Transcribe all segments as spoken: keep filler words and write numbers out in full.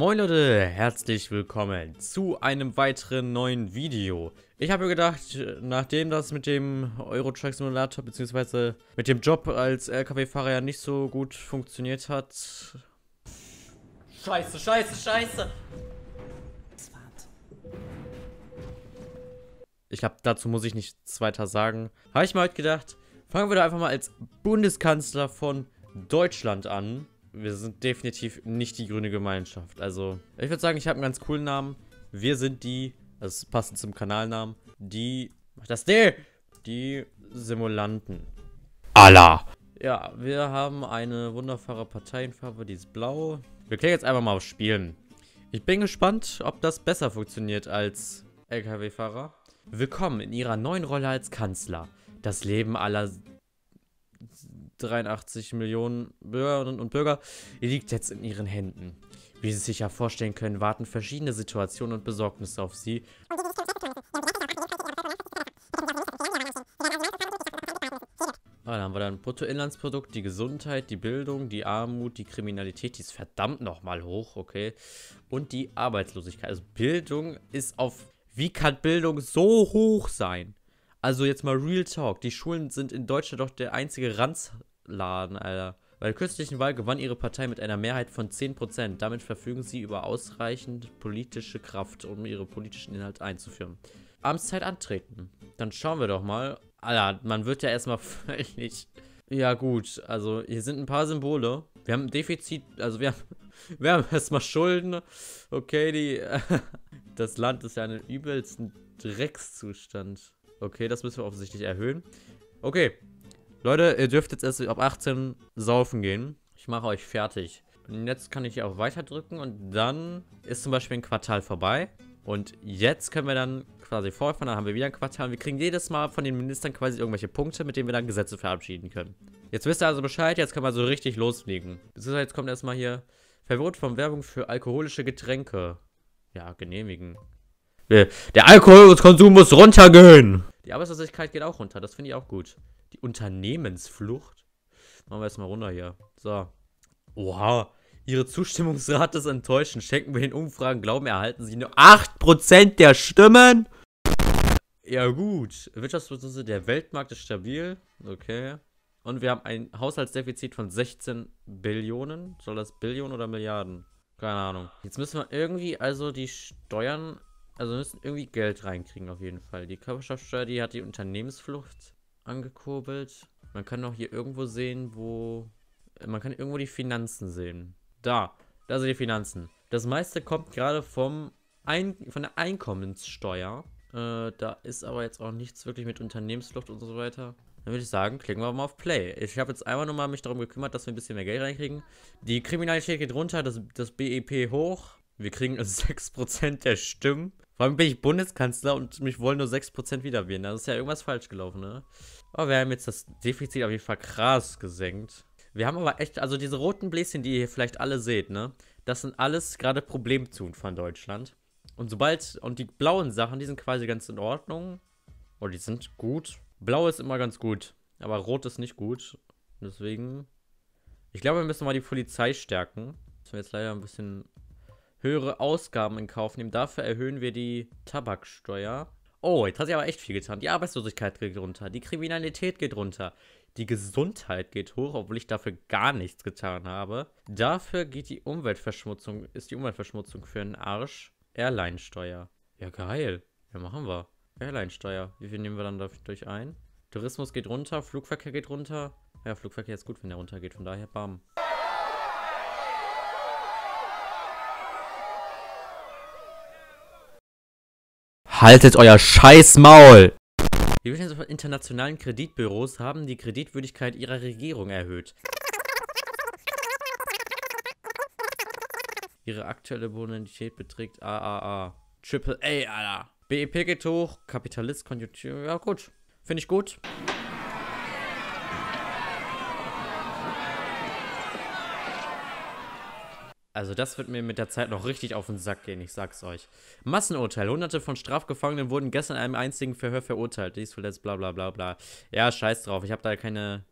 Moin Leute, herzlich willkommen zu einem weiteren neuen Video. Ich habe mir gedacht, nachdem das mit dem Euro Truck Simulator bzw. mit dem Job als L K W-Fahrer ja nicht so gut funktioniert hat. Scheiße, scheiße, scheiße! Ich glaube, dazu muss ich nichts weiter sagen. Habe ich mir heute gedacht, fangen wir da einfach mal als Bundeskanzler von Deutschland an. Wir sind definitiv nicht die grüne Gemeinschaft. Also, ich würde sagen, ich habe einen ganz coolen Namen. Wir sind die, das ist passend zum Kanalnamen, die, das D, die Simulanten. Allah! Ja, wir haben eine wunderbare Parteienfarbe, die ist blau. Wir klicken jetzt einfach mal auf Spielen. Ich bin gespannt, ob das besser funktioniert als L K W-Fahrer. Willkommen in ihrer neuen Rolle als Kanzler. Das Leben aller dreiundachtzig Millionen Bürgerinnen und Bürger liegt jetzt in ihren Händen. Wie Sie sich ja vorstellen können, warten verschiedene Situationen und Besorgnisse auf Sie. Ah, dann haben wir dann Bruttoinlandsprodukt, die Gesundheit, die Bildung, die Armut, die Kriminalität, die ist verdammt nochmal hoch, okay. Und die Arbeitslosigkeit. Also Bildung ist auf... Wie kann Bildung so hoch sein? Also jetzt mal Real Talk. Die Schulen sind in Deutschland doch der einzige Ranzladen, Alter. Bei der kürzlichen Wahl gewann ihre Partei mit einer Mehrheit von zehn Prozent. Damit verfügen sie über ausreichend politische Kraft, um ihre politischen Inhalte einzuführen. Amtszeit antreten. Dann schauen wir doch mal. Alter, man wird ja erstmal völlig... Ja gut, also hier sind ein paar Symbole. Wir haben ein Defizit, also wir haben, wir haben erstmal Schulden. Okay, die... Das Land ist ja in einem übelsten Dreckszustand. Okay, das müssen wir offensichtlich erhöhen. Okay, Leute, ihr dürft jetzt erst ab achtzehn saufen gehen. Ich mache euch fertig. Und jetzt kann ich hier auch weiterdrücken und dann ist zum Beispiel ein Quartal vorbei. Und jetzt können wir dann quasi fortfahren, dann haben wir wieder ein Quartal. Und wir kriegen jedes Mal von den Ministern quasi irgendwelche Punkte, mit denen wir dann Gesetze verabschieden können. Jetzt wisst ihr also Bescheid, jetzt können wir so richtig losfliegen. Beziehungsweise jetzt kommt erstmal hier Verbot von Werbung für alkoholische Getränke. Ja, genehmigen. Der Alkoholkonsum muss runtergehen. Die Arbeitslosigkeit geht auch runter. Das finde ich auch gut. Die Unternehmensflucht. Machen wir erstmal runter hier. So. Oha. Ihre Zustimmungsrate ist enttäuschend. Schenken wir den Umfragen Glauben, erhalten sie nur acht Prozent der Stimmen. Ja gut. Wirtschaftsprozesse, der Weltmarkt ist stabil. Okay. Und wir haben ein Haushaltsdefizit von sechzehn Billionen. Soll das Billionen oder Milliarden? Keine Ahnung. Jetzt müssen wir irgendwie also die Steuern... Also wir müssen irgendwie Geld reinkriegen auf jeden Fall. Die Körperschaftssteuer, die hat die Unternehmensflucht angekurbelt. Man kann auch hier irgendwo sehen, wo... Man kann irgendwo die Finanzen sehen. Da, da sind die Finanzen. Das meiste kommt gerade vom Ein von der Einkommenssteuer. Äh, da ist aber jetzt auch nichts wirklich mit Unternehmensflucht und so weiter. Dann würde ich sagen, klicken wir mal auf Play. Ich habe jetzt einmal nochmal mich darum gekümmert, dass wir ein bisschen mehr Geld reinkriegen. Die Kriminalität geht runter, das, das B E P hoch. Wir kriegen sechs Prozent der Stimmen. Vor allem bin ich Bundeskanzler und mich wollen nur sechs Prozent wieder wählen. Da ist ja irgendwas falsch gelaufen, ne? Aber wir haben jetzt das Defizit auf jeden Fall krass gesenkt. Wir haben aber echt, also diese roten Bläschen, die ihr hier vielleicht alle seht, ne? Das sind alles gerade Problemzonen von Deutschland. Und sobald, und die blauen Sachen, die sind quasi ganz in Ordnung. Oh, die sind gut. Blau ist immer ganz gut, aber rot ist nicht gut. Deswegen, ich glaube, wir müssen mal die Polizei stärken. Das wir jetzt leider ein bisschen... höhere Ausgaben in Kauf nehmen. Dafür erhöhen wir die Tabaksteuer. Oh, jetzt hat sich aber echt viel getan. Die Arbeitslosigkeit geht runter. Die Kriminalität geht runter. Die Gesundheit geht hoch, obwohl ich dafür gar nichts getan habe. Dafür geht die Umweltverschmutzung, ist die Umweltverschmutzung für einen Arsch. Airline-Steuer. Ja, geil. Ja, machen wir. Airline-Steuer. Wie viel nehmen wir dann dadurch ein? Tourismus geht runter. Flugverkehr geht runter. Ja, Flugverkehr ist gut, wenn der runtergeht. Von daher, bam. Haltet euer scheiß Maul! Die internationalen Kreditbüros haben die Kreditwürdigkeit ihrer Regierung erhöht. Ihre aktuelle Bonität beträgt triple A. Triple A, Alter. B E P geht hoch, Kapitalist, Konjunktur. Ja, gut. Finde ich gut. Also das wird mir mit der Zeit noch richtig auf den Sack gehen, ich sag's euch. Massenurteil. Hunderte von Strafgefangenen wurden gestern in einem einzigen Verhör verurteilt. Dies verletzt bla bla bla bla. Ja, scheiß drauf. Ich habe da keine...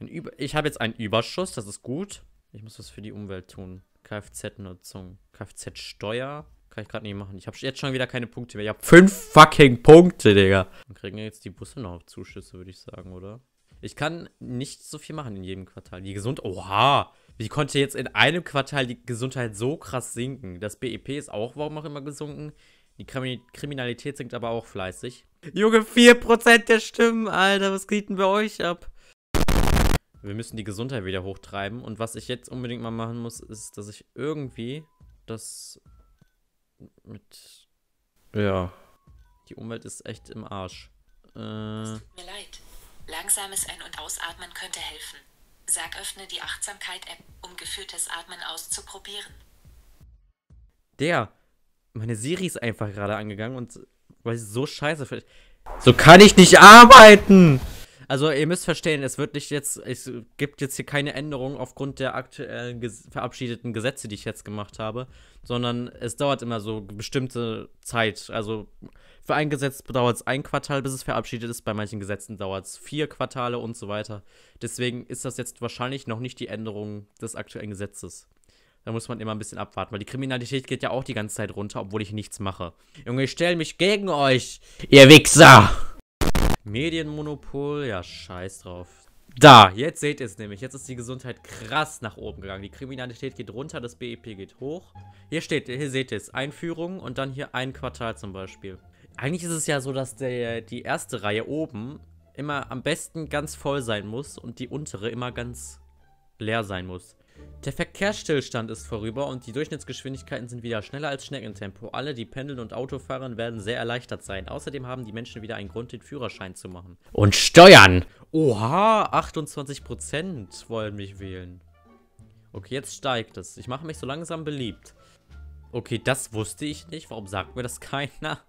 Ein Über ich habe jetzt einen Überschuss, das ist gut. Ich muss was für die Umwelt tun. Kfz-Nutzung, Kfz-Steuer. Kann ich gerade nicht machen. Ich habe jetzt schon wieder keine Punkte mehr. Ich habe fünf fucking Punkte, Digga. Dann kriegen ja jetzt die Busse noch Zuschüsse, würde ich sagen, oder? Ich kann nicht so viel machen in jedem Quartal. Die Gesundheit... Oha! Wie konnte jetzt in einem Quartal die Gesundheit so krass sinken? Das B E P ist auch, warum auch immer, gesunken. Die Kriminalität sinkt aber auch fleißig. Junge, vier Prozent der Stimmen, Alter. Was geht denn bei euch ab? Wir müssen die Gesundheit wieder hochtreiben. Und was ich jetzt unbedingt mal machen muss, ist, dass ich irgendwie das... mit... Ja. Die Umwelt ist echt im Arsch. Äh, es tut mir leid. Langsames Ein- und Ausatmen könnte helfen. Sag, öffne die Achtsamkeit-App, um geführtes Atmen auszuprobieren. Der. Meine Siri ist einfach gerade angegangen und... Weil sie so scheiße... So kann ich nicht arbeiten! Also, ihr müsst verstehen, es wird nicht jetzt... Es gibt jetzt hier keine Änderung aufgrund der aktuell ges- verabschiedeten Gesetze, die ich jetzt gemacht habe. Sondern es dauert immer so bestimmte Zeit. Also, für ein Gesetz dauert es ein Quartal, bis es verabschiedet ist. Bei manchen Gesetzen dauert es vier Quartale und so weiter. Deswegen ist das jetzt wahrscheinlich noch nicht die Änderung des aktuellen Gesetzes. Da muss man immer ein bisschen abwarten, weil die Kriminalität geht ja auch die ganze Zeit runter, obwohl ich nichts mache. Junge, ich stelle mich gegen euch, ihr Wichser! Medienmonopol, ja, scheiß drauf. Da, jetzt seht ihr es nämlich. Jetzt ist die Gesundheit krass nach oben gegangen. Die Kriminalität geht runter, das B E P geht hoch. Hier steht, hier seht ihr es, Einführung und dann hier ein Quartal zum Beispiel. Eigentlich ist es ja so, dass der, die erste Reihe oben immer am besten ganz voll sein muss und die untere immer ganz leer sein muss. Der Verkehrsstillstand ist vorüber und die Durchschnittsgeschwindigkeiten sind wieder schneller als Schneckentempo. Alle, die pendeln und Autofahrern, werden sehr erleichtert sein. Außerdem haben die Menschen wieder einen Grund, den Führerschein zu machen. Und Steuern! Oha, achtundzwanzig Prozent wollen mich wählen. Okay, jetzt steigt es. Ich mache mich so langsam beliebt. Okay, das wusste ich nicht. Warum sagt mir das keiner?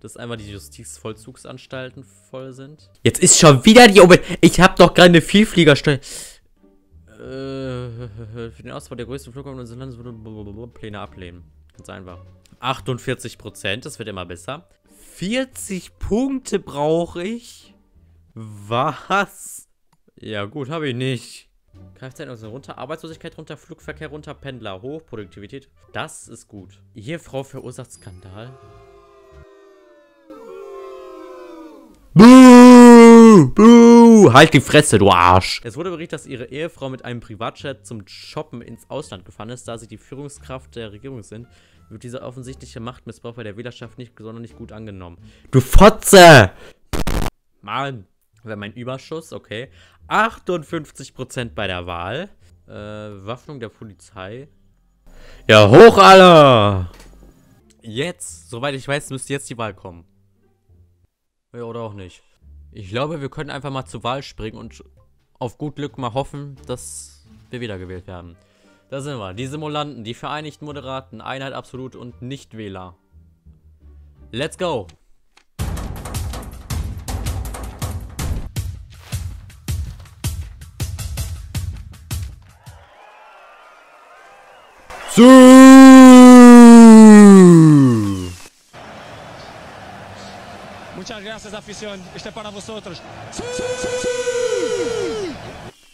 Dass einmal die Justizvollzugsanstalten voll sind. Jetzt ist schon wieder die Umwelt. Ich habe doch gerade eine Vielfliegersteuer. Für den Ausbau der größten Flughafen unseres Landes würde Pläne ablehnen. Ganz einfach. achtundvierzig Prozent, das wird immer besser. vierzig Punkte brauche ich? Was? Ja gut, habe ich nicht. Kfz also runter, Arbeitslosigkeit runter, Flugverkehr runter, Pendler hoch, Produktivität. Das ist gut. Ehefrau verursacht Skandal. Buh! Buh! Halt die Fresse, du Arsch! Es wurde berichtet, dass ihre Ehefrau mit einem Privatjet zum Shoppen ins Ausland gefahren ist. Da sie die Führungskraft der Regierung sind, wird dieser offensichtliche Machtmissbrauch bei der Wählerschaft nicht besonders nicht gut angenommen. Du Fotze! Mann! Wäre mein Überschuss, okay. achtundfünfzig Prozent bei der Wahl. Äh, Waffnung der Polizei. Ja, hoch alle! Jetzt, soweit ich weiß, müsste jetzt die Wahl kommen. Ja, oder auch nicht. Ich glaube, wir können einfach mal zur Wahl springen und auf gut Glück mal hoffen, dass wir wiedergewählt werden. Da sind wir. Die Simulanten, die Vereinigten Moderaten, Einheit absolut und Nichtwähler. Let's go! So!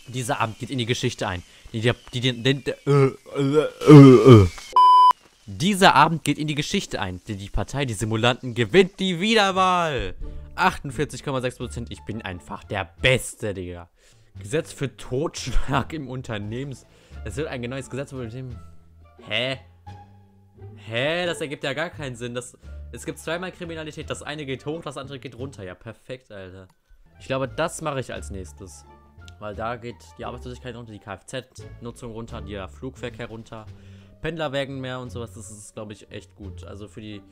Dieser Abend geht in die Geschichte ein. Dieser Abend geht in die Geschichte ein, denn die Partei, die Simulanten, gewinnt die Wiederwahl. achtundvierzig Komma sechs Prozent, ich bin einfach der Beste, Digga. Gesetz für Totschlag im Unternehmens. Es wird ein neues Gesetz über dem... Hä? Hä? Das ergibt ja gar keinen Sinn. Das... Es gibt zweimal Kriminalität, das eine geht hoch, das andere geht runter. Ja, perfekt, Alter. Ich glaube, das mache ich als nächstes. Weil da geht die Arbeitslosigkeit runter, die Kfz-Nutzung runter, der Flugverkehr runter, Pendlerwägen mehr und sowas. Das ist, glaube ich, echt gut. Also für die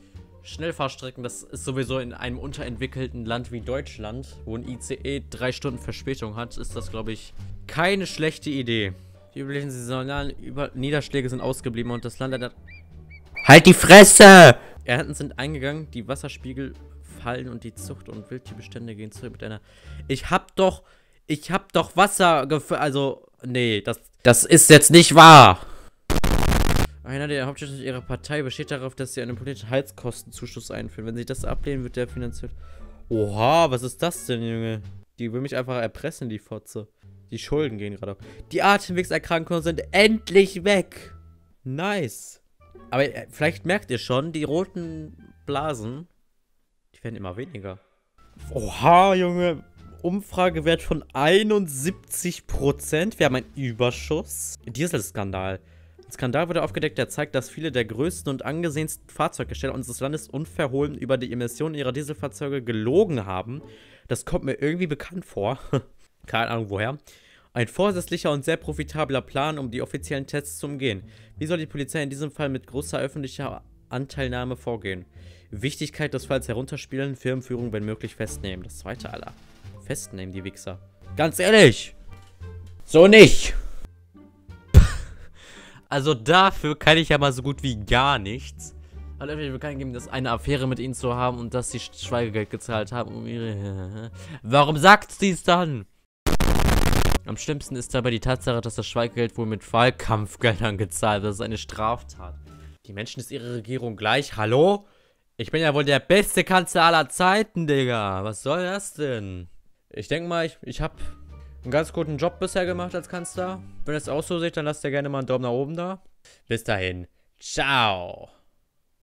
Schnellfahrstrecken, das ist sowieso in einem unterentwickelten Land wie Deutschland, wo ein I C E drei Stunden Verspätung hat, ist das, glaube ich, keine schlechte Idee. Die üblichen saisonalen Niederschläge sind ausgeblieben und das Land hat... Halt die Fresse! Ernten sind eingegangen, die Wasserspiegel fallen und die Zucht- und Wildtierbestände gehen zurück mit einer... Ich hab doch... Ich hab doch Wasser gef... Also... Nee, das... Das ist jetzt nicht wahr! Einer der Hauptschüsse ihrer Partei besteht darauf, dass sie einen politischen Heizkostenzuschuss einführen. Wenn sie das ablehnen, wird der finanziell... Oha, was ist das denn, Junge? Die will mich einfach erpressen, die Fotze. Die Schulden gehen gerade auf. Die Atemwegserkrankungen sind endlich weg! Nice. Aber vielleicht merkt ihr schon, die roten Blasen, die werden immer weniger. Oha, Junge. Umfragewert von einundsiebzig Prozent. Wir haben einen Überschuss. Dieselskandal. Ein Skandal wurde aufgedeckt, der zeigt, dass viele der größten und angesehensten Fahrzeughersteller unseres Landes unverhohlen über die Emissionen ihrer Dieselfahrzeuge gelogen haben. Das kommt mir irgendwie bekannt vor. Keine Ahnung woher. Ein vorsätzlicher und sehr profitabler Plan, um die offiziellen Tests zu umgehen. Wie soll die Polizei in diesem Fall mit großer öffentlicher Anteilnahme vorgehen? Wichtigkeit des Falls herunterspielen, Firmenführung, wenn möglich, festnehmen. Das zweite aller. Festnehmen, die Wichser. Ganz ehrlich! So nicht! Also dafür kann ich ja mal so gut wie gar nichts. Hat öffentlich bekannt geben, dass eine Affäre mit ihnen zu haben und dass sie Schweigegeld gezahlt haben, um ihre... Warum sagt sie es dann? Am schlimmsten ist dabei die Tatsache, dass das Schweigegeld wohl mit Wahlkampfgeldern gezahlt wird. Das ist eine Straftat. Die Menschen ist ihre Regierung gleich. Hallo? Ich bin ja wohl der beste Kanzler aller Zeiten, Digga. Was soll das denn? Ich denke mal, ich, ich habe... einen ganz guten Job bisher gemacht als Kanzler. Wenn ihr es auch so seht, dann lasst ihr gerne mal einen Daumen nach oben da. Bis dahin. Ciao.